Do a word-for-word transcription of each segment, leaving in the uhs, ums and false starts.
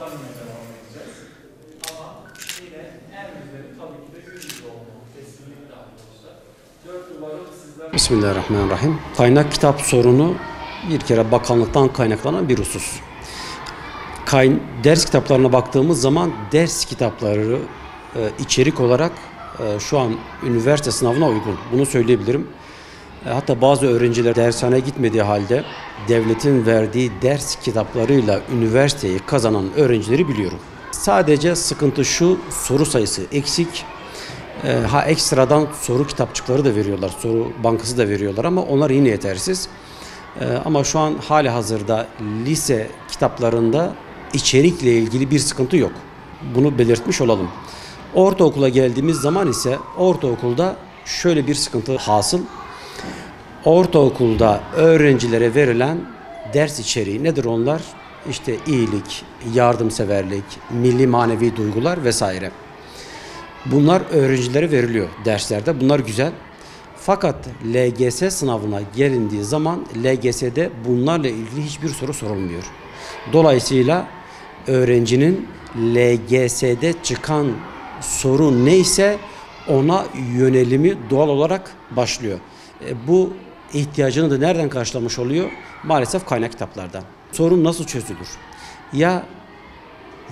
katlanmaya devam edeceğiz. Ama yine en güzeli tabii ki de yüz yüze olmalı. Kesinlikle arkadaşlar. Dört duvarı sizler... Bismillahirrahmanirrahim. Kaynak kitap sorunu bir kere bakanlıktan kaynaklanan bir husus. Kayn ders kitaplarına baktığımız zaman ders kitapları e, içerik olarak e, şu an üniversite sınavına uygun. Bunu söyleyebilirim. E, hatta bazı öğrenciler dershaneye gitmediği halde devletin verdiği ders kitaplarıyla üniversiteyi kazanan öğrencileri biliyorum. Sadece sıkıntı şu, soru sayısı eksik. E, ha ekstradan soru kitapçıkları da veriyorlar, soru bankası da veriyorlar ama onlar yine yetersiz. E, ama şu an hali hazırda lise kitaplarında İçerikle ilgili bir sıkıntı yok. Bunu belirtmiş olalım. Ortaokula geldiğimiz zaman ise ortaokulda şöyle bir sıkıntı hasıl. Ortaokulda öğrencilere verilen ders içeriği nedir onlar? İşte iyilik, yardımseverlik, milli manevi duygular vesaire. Bunlar öğrencilere veriliyor derslerde. Bunlar güzel. Fakat L G S sınavına gelindiği zaman L G S'de bunlarla ilgili hiçbir soru sorulmuyor. Dolayısıyla öğrencinin L G S'de çıkan soru neyse ona yönelimi doğal olarak başlıyor. E, bu ihtiyacını da nereden karşılamış oluyor? Maalesef kaynak kitaplardan. Sorun nasıl çözülür? Ya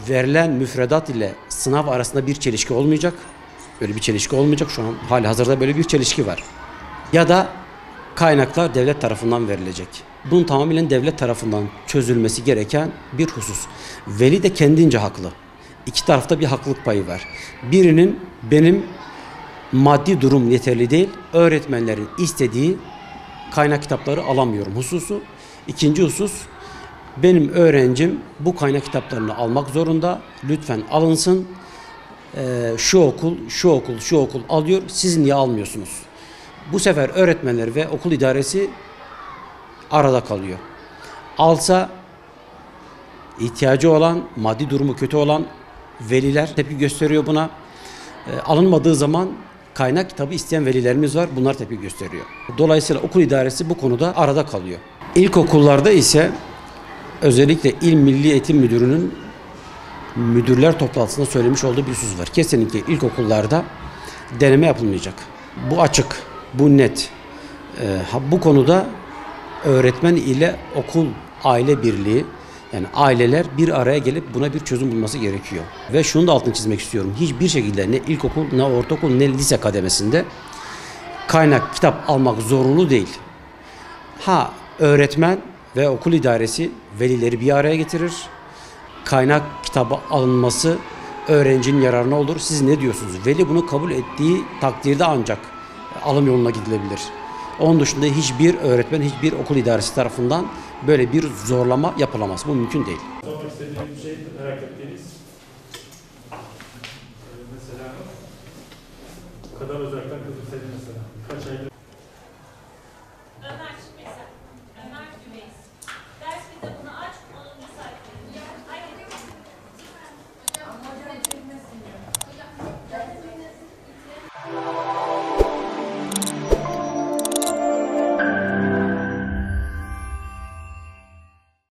verilen müfredat ile sınav arasında bir çelişki olmayacak. Böyle bir çelişki olmayacak. Şu an hali hazırda böyle bir çelişki var. Ya da kaynaklar devlet tarafından verilecek. Bunun tamamen devlet tarafından çözülmesi gereken bir husus. Veli de kendince haklı. İki tarafta bir haklılık payı var. Birinin benim maddi durum yeterli değil, öğretmenlerin istediği kaynak kitapları alamıyorum hususu. İkinci husus, benim öğrencim bu kaynak kitaplarını almak zorunda. Lütfen alınsın. Ee, şu okul, şu okul, şu okul alıyor. Siz niye almıyorsunuz? Bu sefer öğretmenler ve okul idaresi arada kalıyor. Alsa ihtiyacı olan, maddi durumu kötü olan veliler tepki gösteriyor buna. E, alınmadığı zaman kaynak kitabı isteyen velilerimiz var. Bunlar tepki gösteriyor. Dolayısıyla okul idaresi bu konuda arada kalıyor. İlkokullarda ise özellikle İl Milli Eğitim Müdürü'nün müdürler toplantısında söylemiş olduğu bir husus var. Kesinlikle ilkokullarda deneme yapılmayacak. Bu açık, bu net. E, bu konuda öğretmen ile okul aile birliği, yani aileler bir araya gelip buna bir çözüm bulması gerekiyor. Ve şunu da altını çizmek istiyorum. Hiçbir şekilde ne ilkokul, ne ortaokul, ne lise kademesinde kaynak kitap almak zorunlu değil. Ha öğretmen ve okul idaresi velileri bir araya getirir. Kaynak kitabı alınması öğrencinin yararına olur. Siz ne diyorsunuz? Veli bunu kabul ettiği takdirde ancak alım yoluna gidilebilir. Onun dışında hiçbir öğretmen, hiçbir okul idaresi tarafından böyle bir zorlama yapılamaz. Bu mümkün değil. Sormak istediğim bir şey merak ettiğiniz. Ee, mesela kadar özellikten kızım senin mesela. Kaç aydır?